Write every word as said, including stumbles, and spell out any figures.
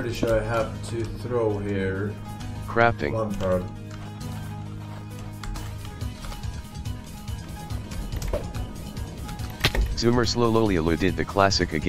pretty sure I have to throw here. Crapping. One card. Zoomer Slowlolialu did the classic again.